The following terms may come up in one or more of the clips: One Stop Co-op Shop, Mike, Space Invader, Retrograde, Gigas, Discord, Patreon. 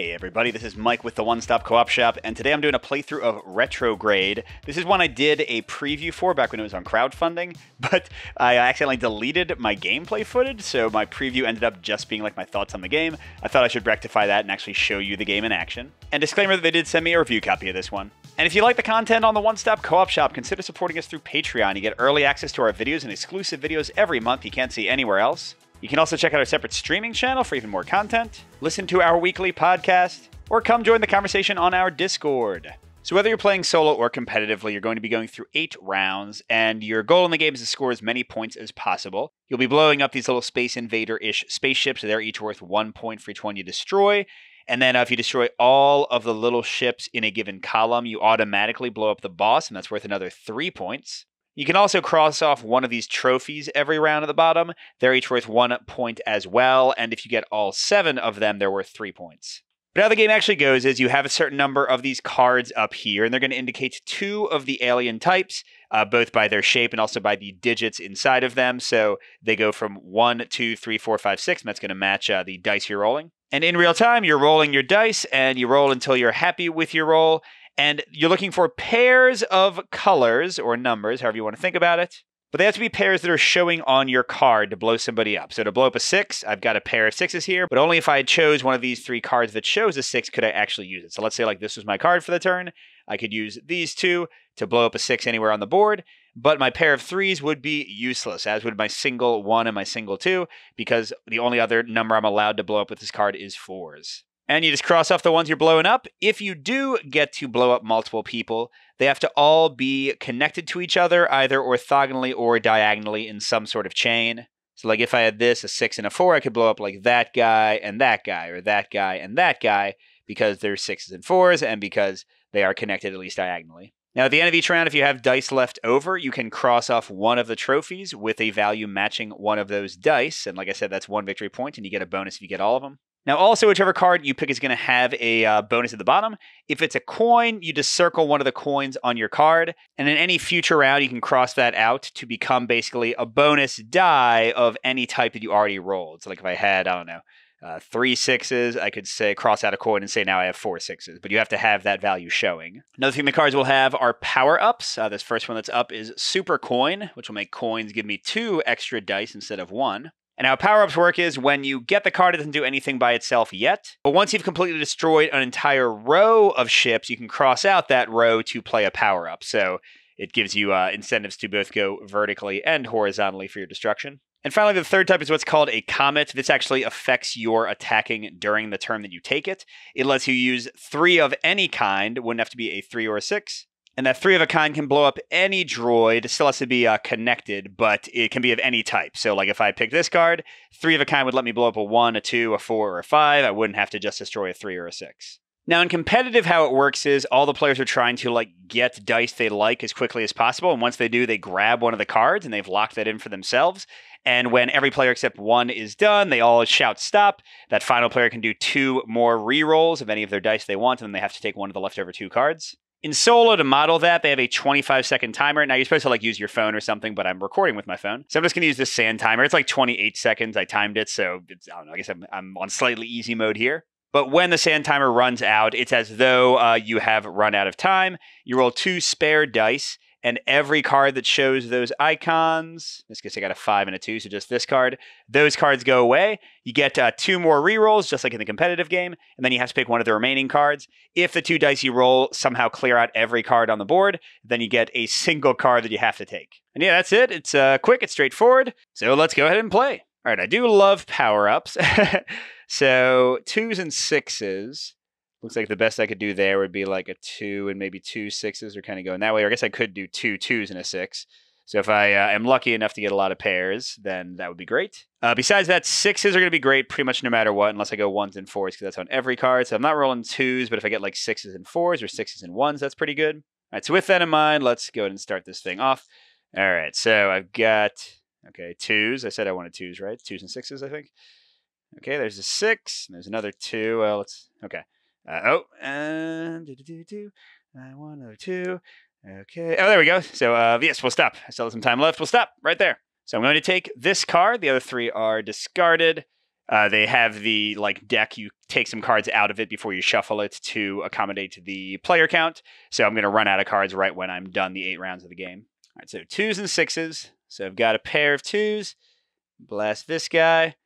Hey everybody, this is Mike with the One Stop Co-op Shop, and today I'm doing a playthrough of Retrograde. This is one I did a preview for back when it was on crowdfunding, but I accidentally deleted my gameplay footage, so my preview ended up just being like my thoughts on the game. I thought I should rectify that and actually show you the game in action. And disclaimer that they did send me a review copy of this one. And if you like the content on the One Stop Co-op Shop, consider supporting us through Patreon. You get early access to our videos and exclusive videos every month you can't see anywhere else. You can also check out our separate streaming channel for even more content, listen to our weekly podcast, or come join the conversation on our Discord. So whether you're playing solo or competitively, you're going to be going through 8 rounds, and your goal in the game is to score as many points as possible. You'll be blowing up these little Space Invader-ish spaceships. They're each worth 1 point for each one you destroy. And then if you destroy all of the little ships in a given column, you automatically blow up the boss, and that's worth another 3 points. You can also cross off one of these trophies every round at the bottom. They're each worth 1 point as well, and if you get all 7 of them, they're worth 3 points. But how the game actually goes is you have a certain number of these cards up here, and they're going to indicate 2 of the alien types, both by their shape and also by the digits inside of them. So they go from 1, 2, 3, 4, 5, 6, and that's going to match the dice you're rolling. And in real time, you're rolling your dice, and you roll until you're happy with your roll. And you're looking for pairs of colors or numbers, however you want to think about it. But they have to be pairs that are showing on your card to blow somebody up. So to blow up a 6, I've got a pair of 6s here, but only if I chose one of these 3 cards that shows a 6 could I actually use it. So let's say like this was my card for the turn. I could use these 2 to blow up a 6 anywhere on the board, but my pair of 3s would be useless, as would my single 1 and my single 2, because the only other number I'm allowed to blow up with this card is 4s. And you just cross off the ones you're blowing up. If you do get to blow up multiple people, they have to all be connected to each other, either orthogonally or diagonally in some sort of chain. So like if I had this, a 6 and a 4, I could blow up like that guy and that guy, or that guy and that guy, because they're 6s and 4s and because they are connected at least diagonally. Now at the end of each round, if you have dice left over, you can cross off one of the trophies with a value matching one of those dice. And like I said, that's 1 victory point, and you get a bonus if you get all of them. Now, also, whichever card you pick is going to have a bonus at the bottom. If it's a coin, you just circle one of the coins on your card. And in any future round, you can cross that out to become basically a bonus die of any type that you already rolled. So like if I had, I don't know, 3 6s, I could say cross out a coin and say now I have 4 6s. But you have to have that value showing. Another thing the cards will have are power-ups. This first one that's up is Super Coin, which will make coins give me 2 extra dice instead of 1. And how power-ups work is when you get the card, it doesn't do anything by itself yet. But once you've completely destroyed an entire row of ships, you can cross out that row to play a power-up. So it gives you incentives to both go vertically and horizontally for your destruction. And finally, the third type is what's called a comet. This actually affects your attacking during the turn that you take it. It lets you use 3 of any kind. It wouldn't have to be a 3 or a 6. And that 3 of a kind can blow up any droid. It still has to be connected, but it can be of any type. So like if I pick this card, 3 of a kind would let me blow up a 1, a 2, a 4, or a 5. I wouldn't have to just destroy a 3 or a 6. Now in competitive, how it works is all the players are trying to like get dice they like as quickly as possible. And once they do, they grab one of the cards and they've locked that in for themselves. And when every player except 1 is done, they all shout stop. That final player can do 2 more rerolls of any of their dice they want, and then they have to take one of the leftover 2 cards. In solo, to model that, they have a 25-second timer. Now, you're supposed to, like, use your phone or something, but I'm recording with my phone. So I'm just going to use this sand timer. It's like 28 seconds. I timed it, so it's, I don't know. I guess I'm on slightly easy mode here. But when the sand timer runs out, it's as though you have run out of time. You roll 2 spare dice, and every card that shows those icons, in this case, I got a 5 and a 2, so just this card. Those cards go away. You get 2 more rerolls, just like in the competitive game, and then you have to pick one of the remaining cards. If the 2 dice you roll somehow clear out every card on the board, then you get a single card that you have to take. And yeah, that's it. It's quick, it's straightforward. So let's go ahead and play. All right, I do love power-ups. So 2s and 6s. Looks like the best I could do there would be like a 2 and maybe 2 6s are kind of going that way. Or I guess I could do 2 2s and a 6. So if I am lucky enough to get a lot of pairs, then that would be great. Besides that, 6s are going to be great pretty much no matter what, unless I go 1s and 4s, because that's on every card. So I'm not rolling 2s, but if I get like 6s and 4s or 6s and 1s, that's pretty good. All right, so with that in mind, let's go ahead and start this thing off. All right, so I've got, okay, 2s. I said I wanted 2s, right? 2s and 6s, I think. Okay, there's a 6. And there's another 2. Well, it's, okay. I want another 2. Okay. Oh, there we go. So, yes, we'll stop. I still have some time left. We'll stop right there. So I'm going to take this card. The other 3 are discarded. They have the like deck. You take some cards out of it before you shuffle it to accommodate the player count. So I'm going to run out of cards right when I'm done the 8 rounds of the game. All right, so 2s and 6s. So I've got a pair of 2s. Blast this guy.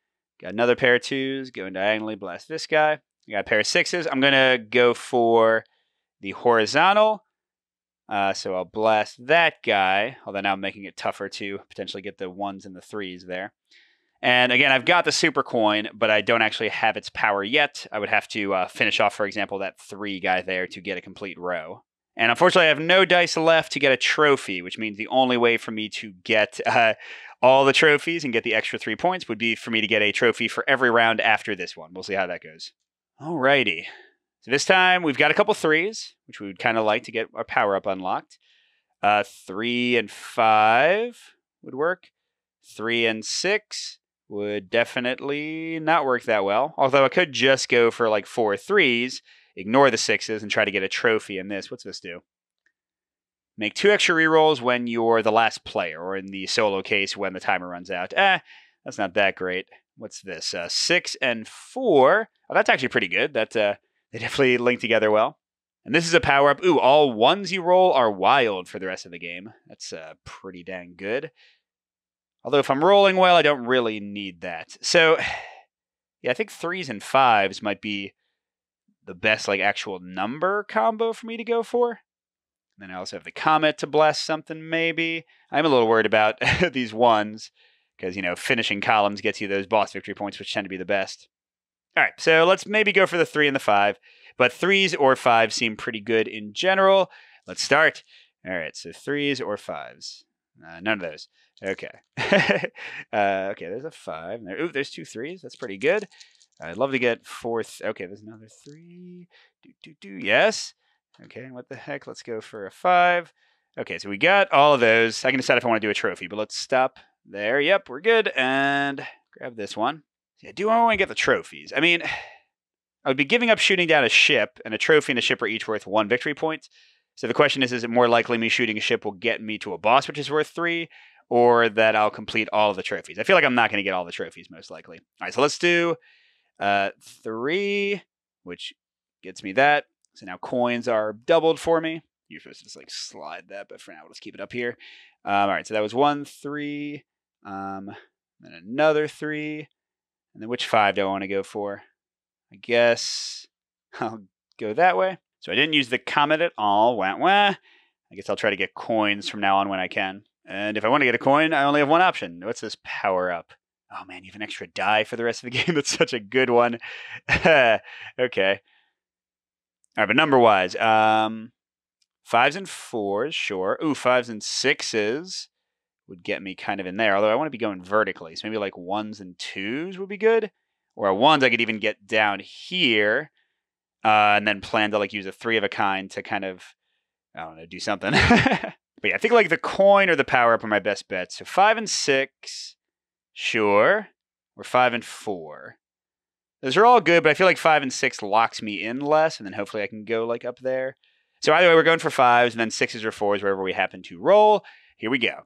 Got another pair of 2s. Going diagonally. Blast this guy. I got a pair of 6s. I'm going to go for the horizontal. So I'll blast that guy. Although now I'm making it tougher to potentially get the 1s and the 3s there. And again, I've got the super coin, but I don't actually have its power yet. I would have to finish off, for example, that 3 guy there to get a complete row. And unfortunately, I have no dice left to get a trophy, which means the only way for me to get all the trophies and get the extra 3 points would be for me to get a trophy for every round after this one. We'll see how that goes. Alrighty. So this time, we've got a couple 3s, which we would kind of like to get our power up unlocked. 3 and 5 would work. 3 and 6. Would definitely not work that well. Although I could just go for like 4 3s, ignore the 6s, and try to get a trophy in this. What's this do? Make 2 extra rerolls when you're the last player, or in the solo case when the timer runs out. That's not that great. What's this? 6 and 4. Oh, that's actually pretty good. That they definitely link together well. And this is a power up. Ooh, all 1s you roll are wild for the rest of the game. That's pretty dang good. Although if I'm rolling well, I don't really need that. So, yeah, I think 3s and 5s might be the best, like, actual number combo for me to go for. And then I also have the comet to bless something, maybe. I'm a little worried about these 1s, because, you know, finishing columns gets you those boss victory points, which tend to be the best. All right, so let's maybe go for the 3 and the 5. But 3s or 5s seem pretty good in general. Let's start. All right, so 3s or 5s. None of those. Okay. Okay, there's a 5. Ooh, there's 2 3s. That's pretty good. I'd love to get 4. Okay, there's another 3. Yes. Okay, what the heck? Let's go for a 5. Okay, so we got all of those. I can decide if I want to do a trophy, but let's stop there. Yep, we're good. And grab this one. Yeah, do I want to get the trophies? I mean, I would be giving up shooting down a ship, and a trophy and a ship are each worth 1 victory point. So the question is it more likely me shooting a ship will get me to a boss, which is worth 3, or that I'll complete all of the trophies? I feel like I'm not going to get all the trophies, most likely. All right, so let's do 3, which gets me that. So now coins are doubled for me. You're supposed to just, like, slide that, but for now, let's keep it up here. All right, so that was 1 3, then another 3, and then which 5 do I want to go for? I guess I'll go that way. So I didn't use the comet at all. Wah, wah. I guess I'll try to get coins from now on when I can. And if I want to get a coin, I only have 1 option. What's this power up? Oh, man, you have an extra die for the rest of the game. That's such a good one. Okay. All right, but number-wise, 5s and 4s, sure. Ooh, 5s and 6s would get me kind of in there, although I want to be going vertically. So maybe like 1s and 2s would be good. Or 1s I could even get down here. And then plan to like use a 3 of a kind to kind of, I don't know, do something. But yeah, I think like the coin or the power up are my best bets. So 5 and 6, sure, or 5 and 4. Those are all good, but I feel like 5 and 6 locks me in less, and then hopefully I can go like up there. So either way, we're going for 5s and then 6s or 4s wherever we happen to roll. Here we go.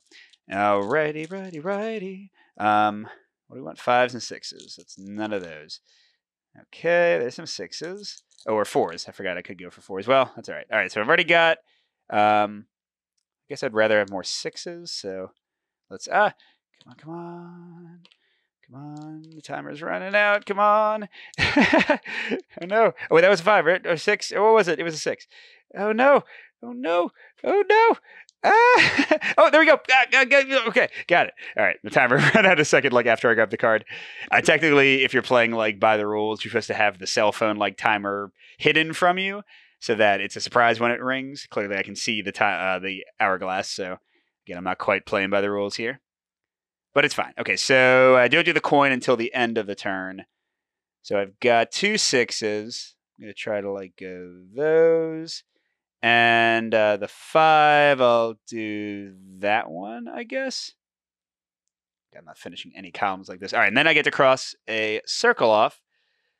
Alrighty, righty, righty. What do we want? 5s and 6s. That's none of those. Okay, there's some 6s. Oh, or 4s. I forgot I could go for 4 as well. That's all right. All right, so I've already got... I guess I'd rather have more 6s, so let's... come on, come on. Come on. The timer's running out. Come on. Oh, no. Oh, wait, that was a 5, right? Or 6. Oh, what was it? It was a 6. Oh, no. Oh, no. Oh, no. Ah! Oh, there we go. Okay, got it. All right, the timer ran out a second, like, after I grabbed the card. Technically, if you're playing, like, by the rules, you're supposed to have the cell phone, like, timer hidden from you so that it's a surprise when it rings. Clearly, I can see the hourglass, so, again, I'm not quite playing by the rules here. But it's fine. Okay, so I don't do the coin until the end of the turn. So I've got 2 6s. I'm going to try to, like, go those. And the 5, I'll do that one, I guess. I'm not finishing any columns like this. All right, and then I get to cross a circle off.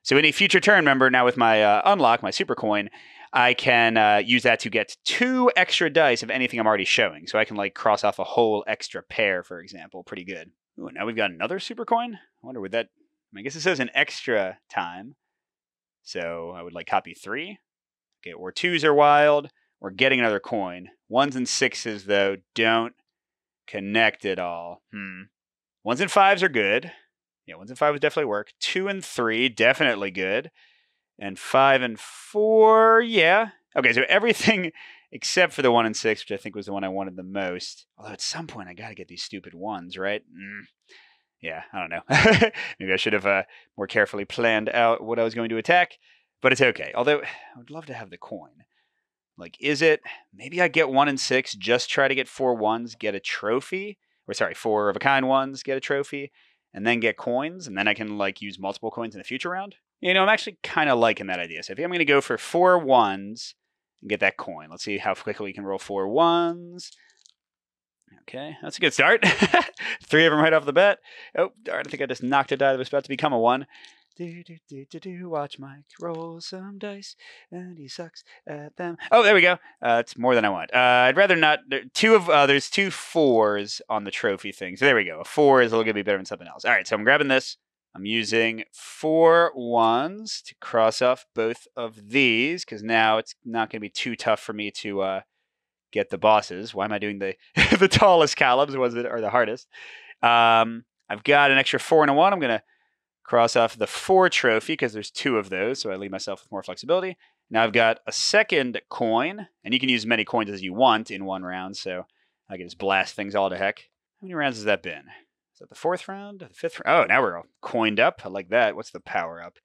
So any future turn, remember, now with my unlock, my super coin, I can use that to get 2 extra dice of anything I'm already showing. So I can, like, cross off a whole extra pair, for example. Pretty good. Ooh, now we've got another super coin. I wonder, would that I guess it says an extra time. So I would like copy 3. Okay, where 2s are wild, we're getting another coin. 1s and 6s, though, don't connect at all. 1s and 5s are good. Yeah, 1s and 5 would definitely work. 2 and 3, definitely good. And 5 and 4, yeah. Okay, so everything except for the 1 and 6, which I think was the one I wanted the most. Although at some point I got to get these stupid 1s, right? Yeah, I don't know. Maybe I should have more carefully planned out what I was going to attack, but it's okay. Although I would love to have the coin. Like, is it, maybe I get 1 and 6, just try to get 4 1s, get a trophy, or sorry, 4 of a kind 1s, get a trophy, and then get coins, and then I can like use multiple coins in the future round. You know, I'm actually kind of liking that idea. So I think I'm going to go for 4 1s and get that coin. Let's see how quickly we can roll 4 1s. Okay, that's a good start. 3 of them right off the bat. Oh, darn, I think I just knocked a die that was about to become a 1. Watch Mike roll some dice, and he sucks at them. Oh, there we go. It's more than I want. I'd rather not. There's 2 4s on the trophy thing. So there we go. A 4 is a little bit better than something else. All right, so I'm grabbing this. I'm using 4 1s to cross off both of these, because now it's not going to be too tough for me to... get the bosses. Why am I doing the the tallest columns? The ones that are the hardest. I've got an extra 4 and a 1. I'm going to cross off the 4 trophy because there's 2 of those, so I leave myself with more flexibility. Now I've got a second coin, and you can use as many coins as you want in one round, so I can just blast things all to heck. How many rounds has that been? Is that the 4th round? The 5th round? Oh, now we're all coined up. I like that. What's the power up?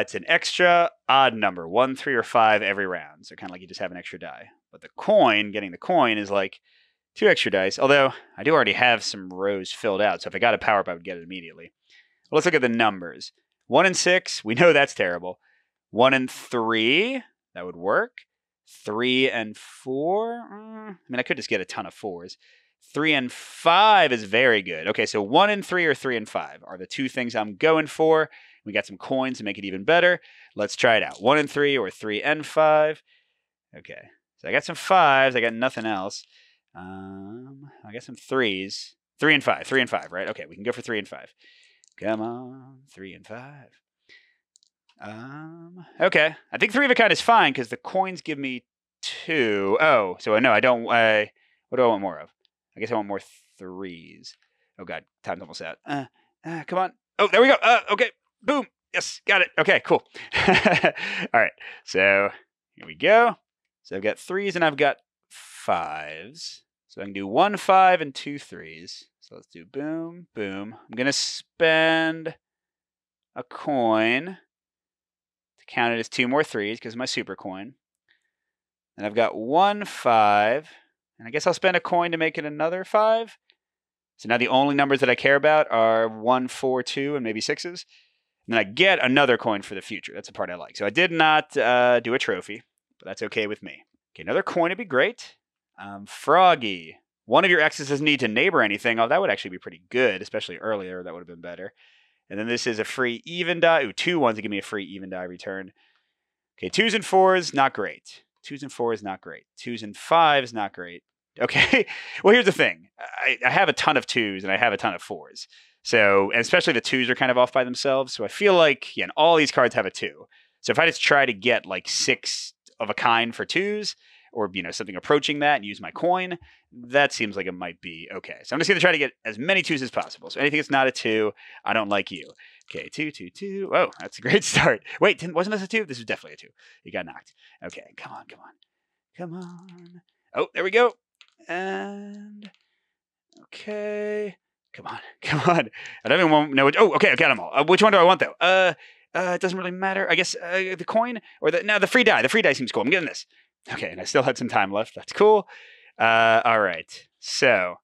It's an extra odd number, 1, 3, or 5 every round. So kind of like you just have an extra die. But the coin, getting the coin is like 2 extra dice. Although I do already have some rows filled out. So if I got a power up, I would get it immediately. Well, let's look at the numbers. 1 and 6, we know that's terrible. 1 and 3, that would work. 3 and 4, I mean, I could just get a ton of 4s. 3 and 5 is very good. Okay, so 1 and 3 or 3 and 5 are the 2 things I'm going for. We got some coins to make it even better. Let's try it out. 1 and 3 or 3 and 5. Okay, so I got some 5s. I got nothing else. I got some 3s. 3 and 5. 3 and 5, right? Okay, we can go for 3 and 5. Come on, 3 and 5. Okay, I think 3 of a kind is fine because the coins give me 2. Oh, so no, I don't. What do I want more of? I guess I want more 3s. Oh God, time's almost out. Come on. Oh, there we go. Okay. Boom. Yes. Got it. Okay, cool. All right. So here we go. So I've got 3s and I've got 5s. So I can do 1 5 and 2 3s. So let's do boom, boom. I'm going to spend a coin to count it as 2 more 3s because of my super coin. And I've got 1 5. And I guess I'll spend a coin to make it another 5. So now the only numbers that I care about are 1 4 2 and maybe 6s. And then I get another coin for the future. That's the part I like. So I did not do a trophy, but that's okay with me. Okay, another coin would be great. Froggy. One of your X's doesn't need to neighbor anything. Oh, that would actually be pretty good, especially earlier. That would have been better. And then this is a free even die. Ooh, 2 1s to give me a free even die return. Okay, 2s and 4s, not great. 2s and 4s, not great. 2s and 5s, not great. Okay, well, here's the thing. I have a ton of 2s and I have a ton of 4s. So, and especially the 2s are kind of off by themselves. So I feel like, yeah, and all these cards have a 2. So if I just try to get like 6 of a kind for 2s or, you know, something approaching that and use my coin, that seems like it might be okay. So I'm just going to try to get as many 2s as possible. So anything that's not a 2, I don't like you. Okay, 2, 2, 2. Oh, that's a great start. Wait, wasn't this a 2? This was definitely a 2. You got knocked. Okay, come on, come on. Come on. Oh, there we go. And, okay. Come on, come on. I don't even want to know which. Oh, okay, I got them all. Which one do I want, though? It doesn't really matter. I guess the coin or the... No, the free die. The free die seems cool. I'm getting this. Okay, and I still had some time left. That's cool. All right. So,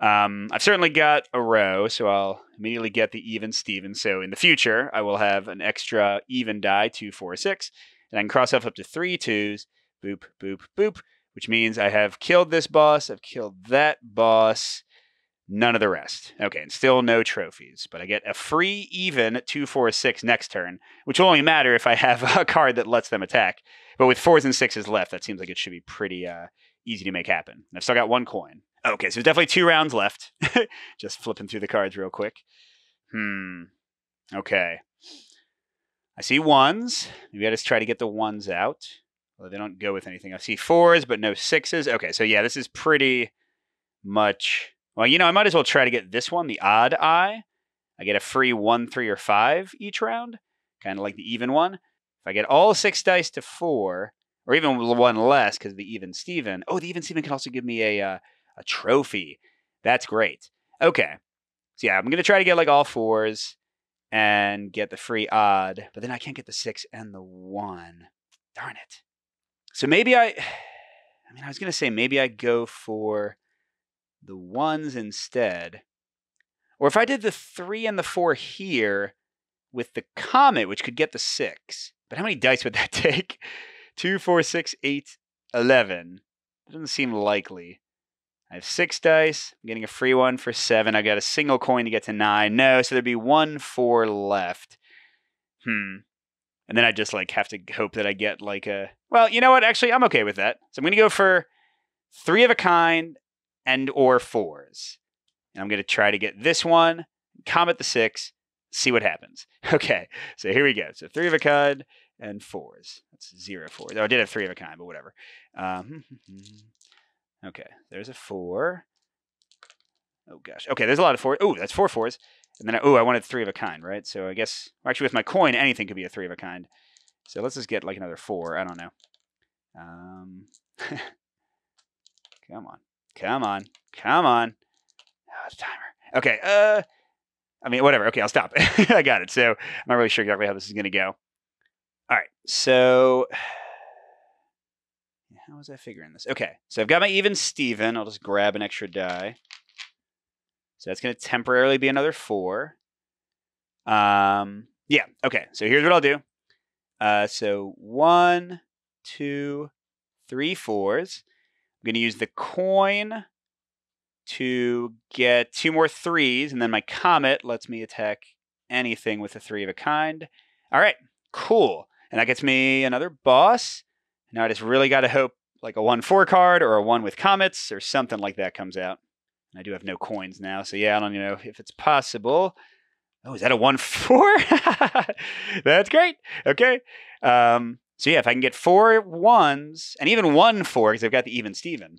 I've certainly got a row, so I'll immediately get the even Steven. So, in the future, I will have an extra even die, 2, 4, 6. And I can cross off up to 3 2s. Boop, boop, boop. Which means I have killed this boss. I've killed that boss. None of the rest. Okay, and still no trophies, but I get a free even 2, 4, 6 next turn, which will only matter if I have a card that lets them attack. But with 4s and 6s left, that seems like it should be pretty easy to make happen. And I've still got 1 coin. Okay, so there's definitely 2 rounds left. Just flipping through the cards real quick. Okay. I see ones. Maybe I just try to get the ones out. Well, they don't go with anything. I see fours, but no sixes. Okay, so yeah, this is pretty much... Well, you know, I might as well try to get this one, the odd eye. I get a free 1, 3, or 5 each round, kind of like the even one. If I get all 6 dice to 4, or even one less because the even Steven. Oh, the even Steven can also give me a trophy. That's great. Okay. So yeah, I'm going to try to get like all 4s and get the free odd, but then I can't get the 6 and the 1. Darn it. So maybe I mean, I was going to say maybe I go for the 1s instead. Or if I did the 3 and the 4 here with the comet, which could get the 6. But how many dice would that take? 2, 4, 6, 8, 11. That doesn't seem likely. I have 6 dice. I'm getting a free one for 7. I've got a single coin to get to 9. No, so there'd be 1, 4 left. And then I just like have to hope that I get like a... Well, you know what? Actually, I'm okay with that. So I'm going to go for 3 of a kind and or 4s. And I'm going to try to get this one, comet the 6, see what happens. Okay, so here we go. So 3 of a kind and 4s. That's 0, 4. Oh, I did have 3 of a kind, but whatever. Okay, there's a 4. Oh, gosh. Okay, there's a lot of 4. Oh, that's 4 4s. And then, I wanted 3 of a kind, right? So I guess, actually with my coin, anything could be a 3 of a kind. So let's just get like another 4. I don't know. Come on. Come on. Come on. Oh, it's a timer. Okay. I mean, whatever. Okay, I'll stop. I got it. So I'm not really sure exactly how this is going to go. All right. So how was I figuring this? Okay. So I've got my even Steven. I'll just grab an extra die. So that's going to temporarily be another 4. Yeah. Okay. So here's what I'll do. So 1, 2, 3 4s. I'm going to use the coin to get 2 more 3s, and then my comet lets me attack anything with a 3 of a kind. All right. Cool. And that gets me another boss. Now I just really got to hope like a 1-4 card or a 1 with comets or something like that comes out. I do have no coins now, so yeah, I don't know if it's possible. Oh, is that a 1-4? That's great. Okay. So yeah, if I can get 4 ones and even 1 4, because I've got the even Steven,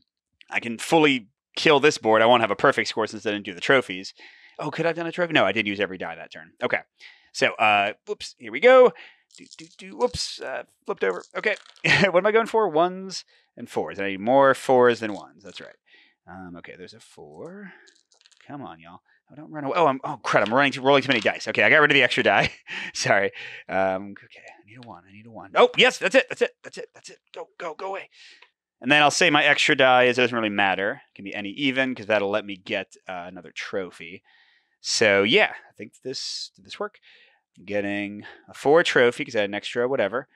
I can fully kill this board. I won't have a perfect score since I didn't do the trophies. Oh, could I have done a trophy? No, I did use every die that turn. Okay. So, whoops, here we go. Whoops, flipped over. Okay. What am I going for? 1s and 4s. I need more 4s than 1s. That's right. Okay, there's a 4. Come on, y'all. Oh, don't run away. Oh, crud. I'm rolling too many dice. Okay, I got rid of the extra die. Sorry. Okay, I need a 1. I need a 1. Oh, yes, that's it. That's it. That's it. That's it. Go away. And then I'll say my extra die is, it doesn't really matter. It can be any even, because that'll let me get another trophy. So, yeah, I think this did this work. I'm getting a 4 trophy, because I had an extra whatever.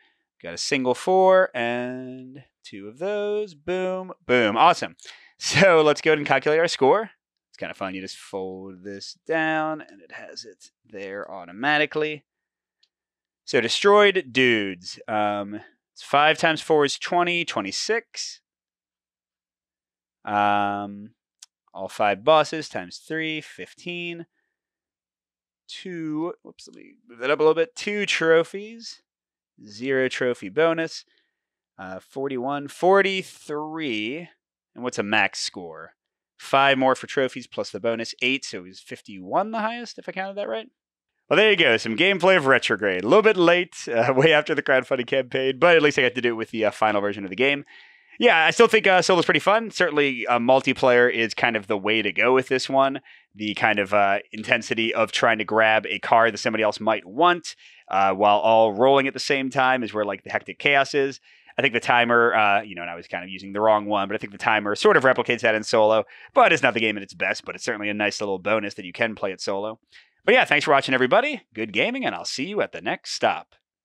Got a single 4 and 2 of those. Boom, boom. Awesome. So let's go ahead and calculate our score. It's kind of fun. You just fold this down and it has it there automatically. So destroyed dudes. 5 times 4 is 20, 26. All 5 bosses times 3, 15. 2, whoops, let me move that up a little bit. 2 trophies, 0 trophy bonus, 41, 43. And what's a max score? 5 more for trophies plus the bonus, 8. So it was 51 the highest, if I counted that right. Well, there you go. Some gameplay of Retrograde. A little bit late, way after the crowdfunding campaign, but at least I got to do it with the final version of the game. Yeah, I still think solo's pretty fun. Certainly, multiplayer is kind of the way to go with this one. The kind of intensity of trying to grab a card that somebody else might want while all rolling at the same time is where like the hectic chaos is. I think the timer, you know, and I was kind of using the wrong one, but I think the timer sort of replicates that in solo, but it's not the game at its best, but it's certainly a nice little bonus that you can play it solo. But yeah, thanks for watching, everybody. Good gaming, and I'll see you at the next stop.